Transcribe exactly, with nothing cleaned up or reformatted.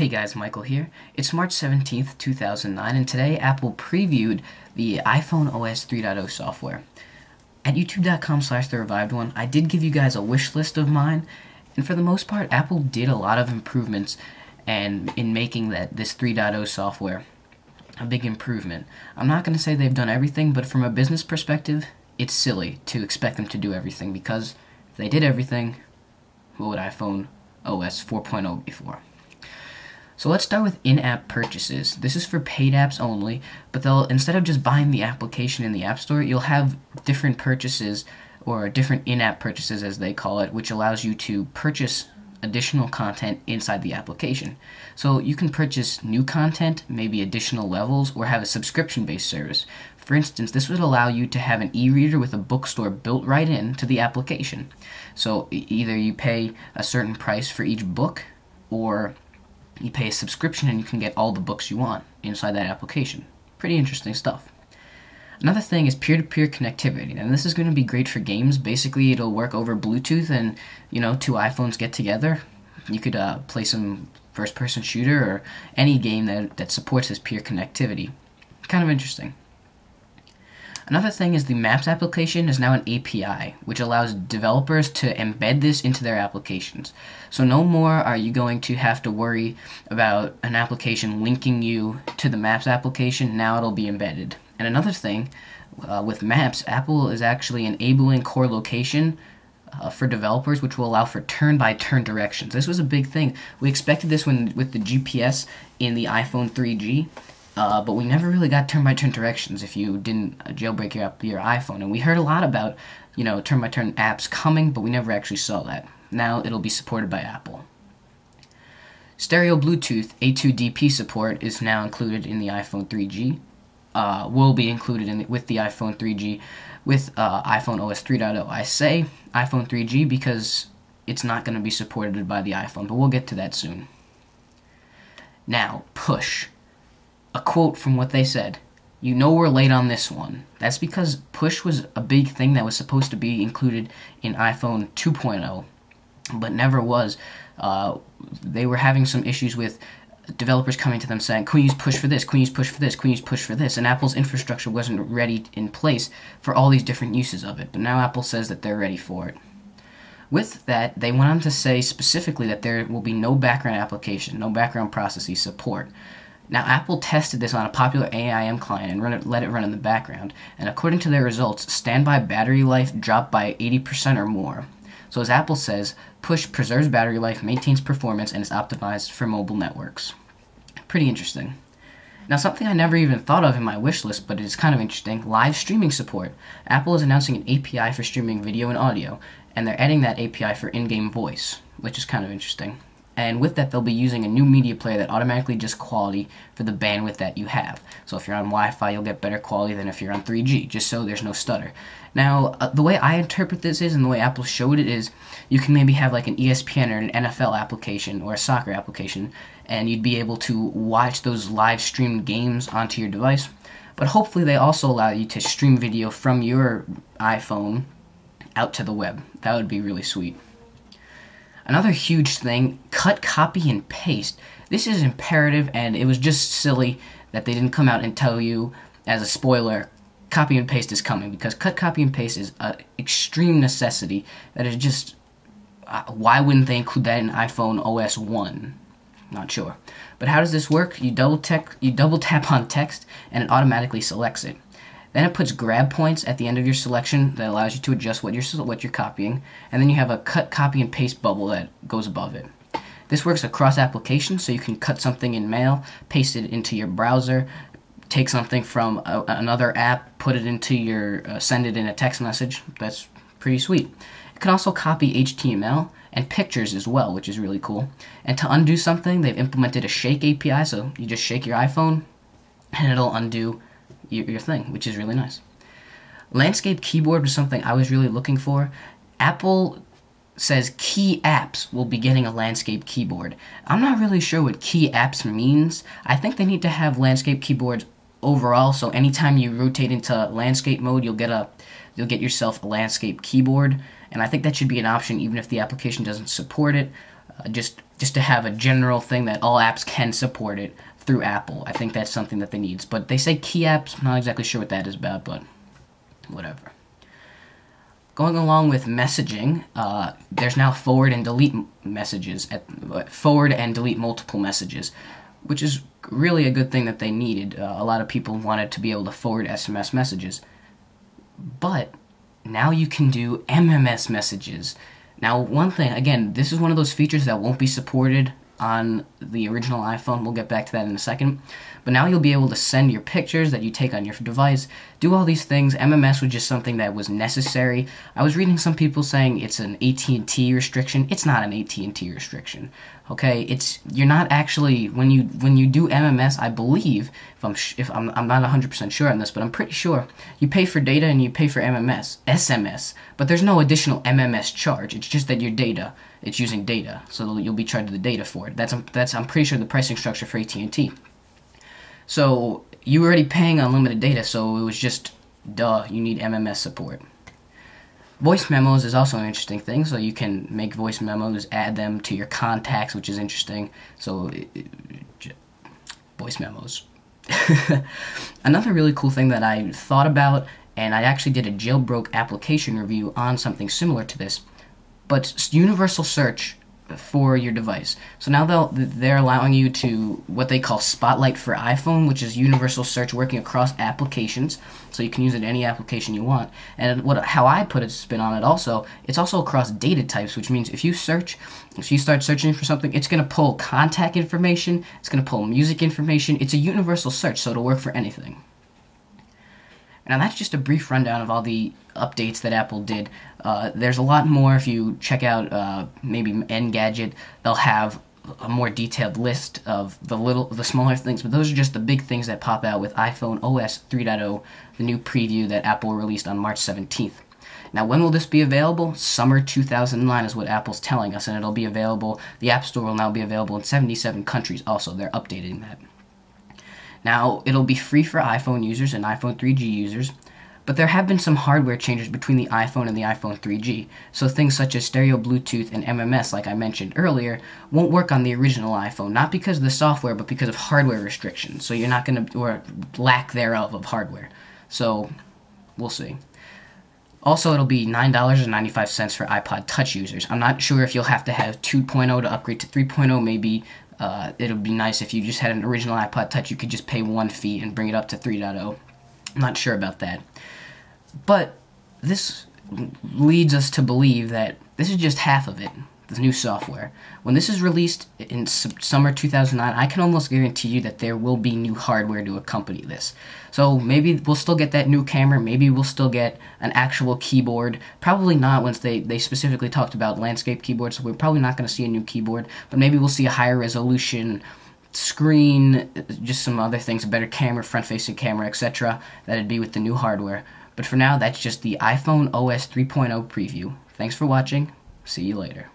Hey guys, Michael here. It's March seventeenth, two thousand nine, and today Apple previewed the iPhone O S three point oh software. At youtube.com slash the revived one, I did give you guys a wish list of mine, and for the most part, Apple did a lot of improvements and in making that this three point oh software a big improvement. I'm not going to say they've done everything, but from a business perspective, it's silly to expect them to do everything, because if they did everything, what would iPhone O S four point oh be for? So let's start with in-app purchases. This is for paid apps only, but they'll instead of just buying the application in the App Store, you'll have different purchases, or different in-app purchases as they call it, which allows you to purchase additional content inside the application. So you can purchase new content, maybe additional levels, or have a subscription-based service. For instance, this would allow you to have an e-reader with a bookstore built right in to the application. So either you pay a certain price for each book, or you pay a subscription and you can get all the books you want inside that application. Pretty interesting stuff. Another thing is peer-to-peer connectivity, and this is going to be great for games. Basically, it'll work over Bluetooth, and you know, two iPhones get together, you could uh, play some first-person shooter or any game that that supports this peer connectivity. Kind of interesting. Another thing is the Maps application is now an A P I, which allows developers to embed this into their applications. So no more are you going to have to worry about an application linking you to the Maps application. Now it'll be embedded. And another thing, uh, with Maps, Apple is actually enabling core location uh, for developers, which will allow for turn-by-turn directions. This was a big thing. We expected this when with the G P S in the iPhone three G. Uh, but we never really got turn-by-turn directions if you didn't jailbreak your, your iPhone. And we heard a lot about, you know, turn-by-turn apps coming, but we never actually saw that. Now it'll be supported by Apple. Stereo Bluetooth A two D P support is now included in the iPhone three G. Uh, will be included in the, with the iPhone three G, with uh, iPhone O S three point oh. I say iPhone three G because it's not going to be supported by the iPhone, but we'll get to that soon. Now, push. A quote from what they said. You know we're late on this one. That's because push was a big thing that was supposed to be included in iPhone two point oh, but never was. Uh, they were having some issues with developers coming to them saying, can we use push for this? Can we use push for this? Can we use push for this? And Apple's infrastructure wasn't ready in place for all these different uses of it, but now Apple says that they're ready for it. With that, they went on to say specifically that there will be no background application, no background processing support. Now, Apple tested this on a popular A I M client and run it, let it run in the background, and according to their results, standby battery life dropped by eighty percent or more. So as Apple says, push preserves battery life, maintains performance, and is optimized for mobile networks. Pretty interesting. Now, something I never even thought of in my wish list, but it is kind of interesting, live streaming support. Apple is announcing an A P I for streaming video and audio, and they're adding that A P I for in-game voice, which is kind of interesting. And with that, they'll be using a new media player that automatically adjusts quality for the bandwidth that you have. So if you're on Wi-Fi, you'll get better quality than if you're on three G, just so there's no stutter. Now, uh, the way I interpret this is, and the way Apple showed it is, you can maybe have like an E S P N or an N F L application or a soccer application, and you'd be able to watch those live-streamed games onto your device. But hopefully they also allow you to stream video from your iPhone out to the web. That would be really sweet. Another huge thing, cut, copy, and paste. This is imperative, and it was just silly that they didn't come out and tell you, as a spoiler, copy and paste is coming, because cut, copy, and paste is an extreme necessity that is just... Uh, why wouldn't they include that in iPhone O S one? Not sure. But how does this work? You double, tech, you double tap on text, and it automatically selects it. Then it puts grab points at the end of your selection that allows you to adjust what you're, what you're copying, and then you have a cut, copy, and paste bubble that goes above it. This works across applications, so you can cut something in Mail, paste it into your browser, take something from a, another app, put it into your, uh, send it in a text message. That's pretty sweet. It can also copy H T M L and pictures as well, which is really cool. And to undo something, they've implemented a shake A P I, so you just shake your iPhone, and it'll undo your thing, which is really nice. Landscape keyboard was something I was really looking for. Apple says key apps will be getting a landscape keyboard. I'm not really sure what key apps means. I think they need to have landscape keyboards overall, so anytime you rotate into landscape mode, you'll get a you'll get yourself a landscape keyboard, and I think that should be an option even if the application doesn't support it. Uh, just just to have a general thing that all apps can support it through Apple. I think that's something that they need. But they say key apps. I'm not exactly sure what that is about, but whatever. Going along with messaging, uh, there's now forward and delete messages, at, uh, forward and delete multiple messages, which is really a good thing that they needed. Uh, a lot of people wanted to be able to forward S M S messages. But now you can do M M S messages. Now, one thing, again, this is one of those features that won't be supported on the original iPhone. We'll get back to that in a second. But now you'll be able to send your pictures that you take on your device, do all these things. M M S was just something that was necessary. I was reading some people saying it's an A T and T restriction. It's not an A T and T restriction. Okay, it's you're not actually when you when you do M M S, I believe, if I'm sh if I'm I'm not one hundred percent sure on this, but I'm pretty sure you pay for data and you pay for M M S, S M S, but there's no additional M M S charge. It's just that your data, it's using data, so you'll be charged the data for it. That's that's I'm pretty sure the pricing structure for A T and T. So you were already paying unlimited data, so it was just, duh, you need M M S support. Voice memos is also an interesting thing, so you can make voice memos, add them to your contacts, which is interesting, so it, it, it, voice memos. Another really cool thing that I thought about, and I actually did a jailbroke application review on something similar to this, but universal search for your device. So now they'll, they're allowing you to what they call Spotlight for iPhone, which is universal search working across applications, so you can use it in any application you want. And what how I put a spin on it also, it's also across data types, which means if you search, if you start searching for something, it's going to pull contact information, it's going to pull music information. It's a universal search, so it'll work for anything. Now that's just a brief rundown of all the updates that Apple did. Uh, there's a lot more if you check out uh, maybe Engadget. They'll have a more detailed list of the little, the smaller things, but those are just the big things that pop out with iPhone O S three point oh, the new preview that Apple released on March seventeenth. Now, when will this be available? Summer two thousand nine is what Apple's telling us, and it'll be available. The App Store will now be available in seventy-seven countries. Also, they're updating that. Now, it'll be free for iPhone users and iPhone three G users, but there have been some hardware changes between the iPhone and the iPhone three G, so things such as stereo Bluetooth and M M S, like I mentioned earlier, won't work on the original iPhone, not because of the software, but because of hardware restrictions, so you're not going to, or lack thereof of hardware, so we'll see. Also, it'll be nine dollars and ninety-five cents for iPod Touch users. I'm not sure if you'll have to have two point oh to upgrade to three point oh, maybe. Uh, it'll be nice if you just had an original iPod Touch, you could just pay one fee and bring it up to three point oh. I'm not sure about that. But this leads us to believe that this is just half of it, the new software. When this is released in summer two thousand nine, I can almost guarantee you that there will be new hardware to accompany this. So maybe we'll still get that new camera, maybe we'll still get an actual keyboard. Probably not, once they, they specifically talked about landscape keyboards, so we're probably not going to see a new keyboard, but maybe we'll see a higher resolution screen, just some other things, a better camera, front-facing camera, et cetera. That'd be with the new hardware. But for now, that's just the iPhone O S three point oh preview. Thanks for watching. See you later.